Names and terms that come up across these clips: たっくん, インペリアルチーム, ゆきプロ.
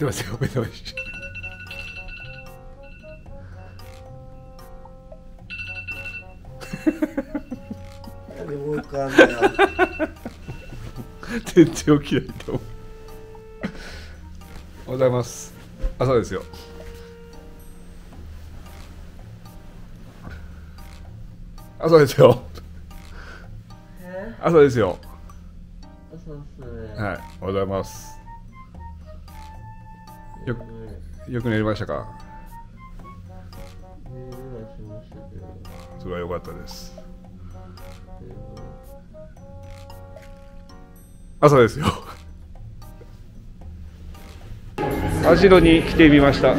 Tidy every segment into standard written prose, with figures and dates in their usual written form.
ってますよ、目の石。でも浮かんだよ。全然起きないと思う。おはようございます。朝ですよ。朝ですよ。朝ですよ。朝ですね。はい、おはようございます。よく寝れましたか？寝れはしましたけど。それは良かったです。朝ですよ。カジノに来てみました。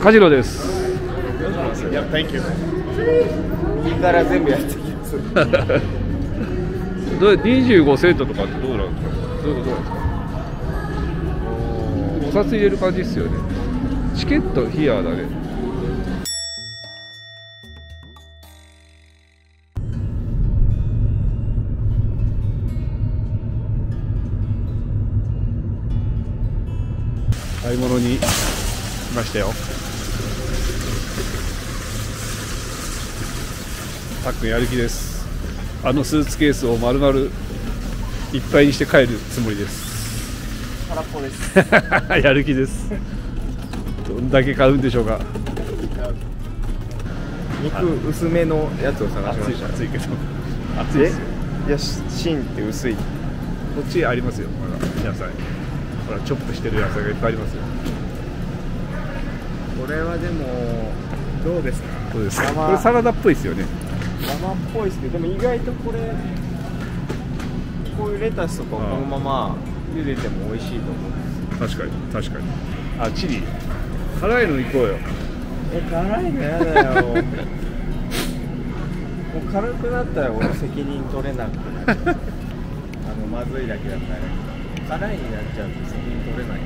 カジノです。Yeah, thank you. 右から全部やってきます。25セントとかってどうなんですか？そういうことなんですか？お札入れる感じですよね。チケットヒアだね。買い物に来ましたよ。たっくんやる気です。あのスーツケースを丸々いっぱいにして帰るつもりです。空っぽです。やる気です。どんだけ買うんでしょうか。肉薄めのやつを探しました。熱いけど。熱いですよ。いや、芯って薄い。こっちありますよ。ほら野菜。ほらチョップしてる野菜がいっぱいありますよ。これはでもどうですか。どうですか。これサラダっぽいですよね。生っぽいですけど、でも意外とこれこういうレタスとかこのまま。茹でても美味しいと思うんです。確かに確かに。あ、チリ辛いの行こうよ。え、辛いのやだよ。もう軽くなったら俺責任取れなくなる。まずいだけだから辛いになっちゃうと責任取れない。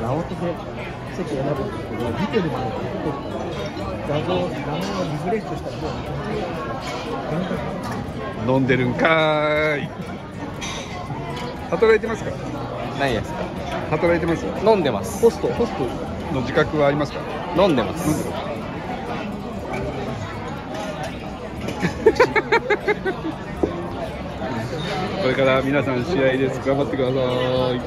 ラオットで席を選ぶってことは見てるまで撮ってるから画面をリフレッシュしたらもう飲んでるんかーい。働いてますか？ないですか？働いてますよ。飲んでます。ホストの自覚はありますか？飲んでます。これから皆さん試合です。頑張ってください。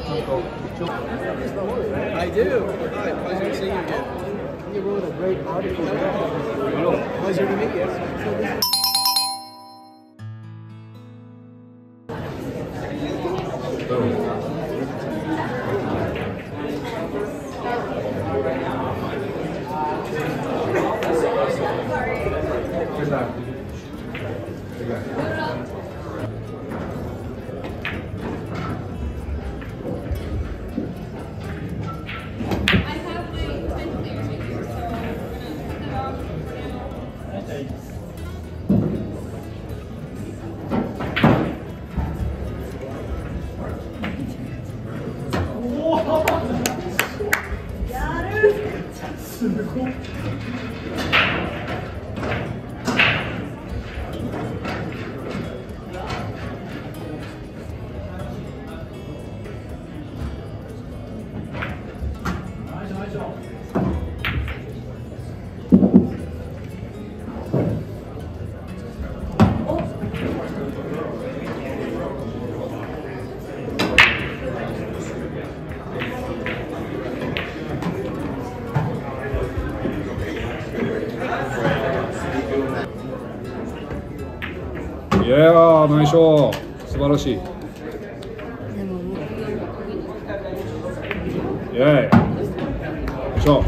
いやー、ナイスショー、素晴らしい。イエーイ、ナイスショー。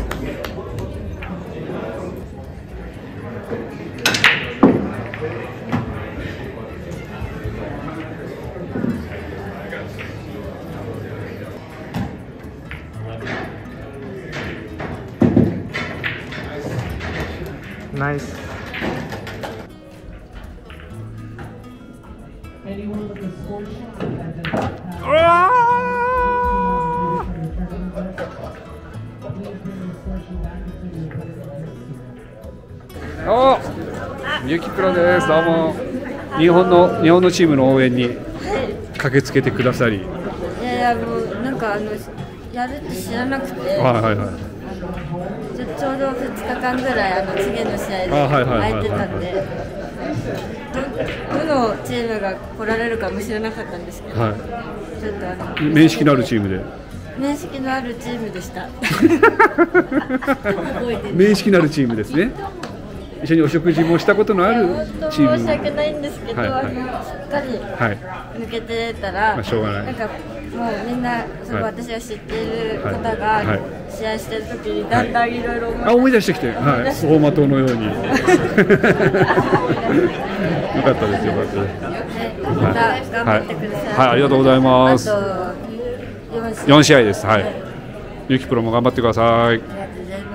ナイス。ゆきプロです。どうも。日本のチームの応援に駆けつけてくださり。もうなんかやるって知らなくて。ちょうど2日間ぐらい次の試合で空いてたんで、どのチームが来られるかも知らなかったんですけど、ちょっと面識のあるチームで。面識のあるチームでした。面識のあるチームですね。一緒にお食事もしたことのあるチーム。申し訳ないんですけど、しっかり抜けてたら、しょうがない。もうみんな、私が知っている方が試合してるときにだんだんいろいろ思い出してきて、走馬灯のように。よかったですよ、よかったです。また頑張ってください。はい、ありがとうございます。あと4試合です。はい。ゆきプロも頑張ってください。ありがとうございま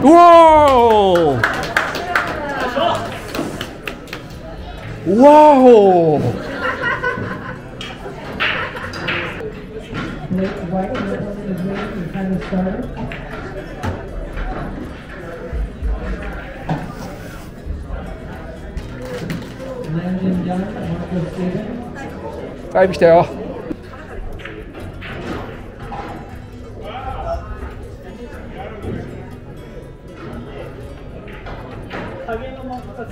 す。おお。わお。だいぶ来たよ。こ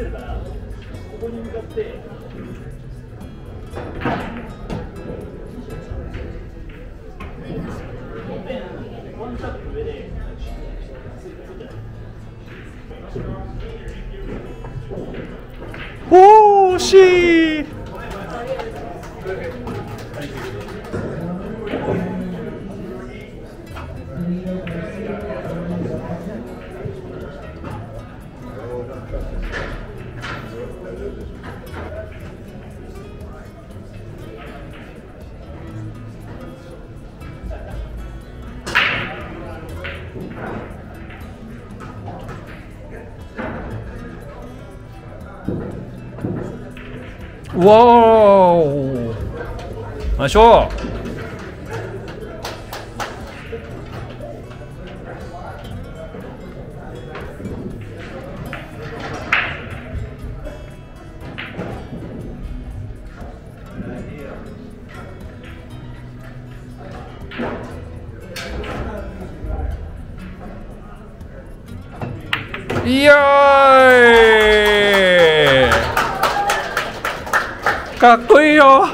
こに向かって。おーしー。わーお。ましょう。イエーイ、かっこいいよ。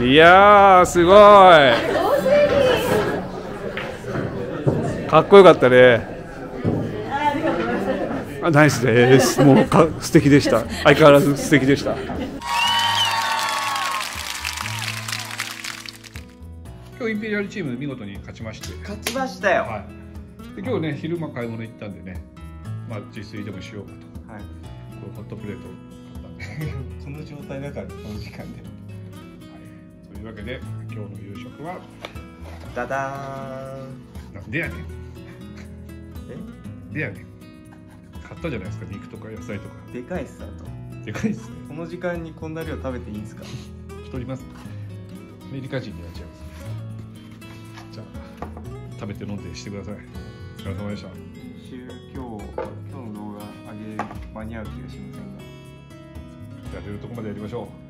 いやー、すごいかっこよかったね。ナイスです。もう素敵でした。相変わらず素敵でした。インペリアルチーム見事に勝ちまして、勝ちましたよ、はい、で今日ね、昼間買い物行ったんでね、まあ、自炊でもしようかと、はい、こうホットプレートを買ったんでこの状態だから、この時間で、はい、というわけで今日の夕食はダダーン。なんでやねんでやねん、買ったじゃないですか、肉とか野菜とか。でかいっすね。でかいっすね。この時間にこんな量食べていいんですか太りますね。アメリカ人になっちゃいます。じゃあ食べて飲んでしてください。お疲れ様でした。今日の動画上げ間に合う気がしませんが、やれるとこまでやりましょう。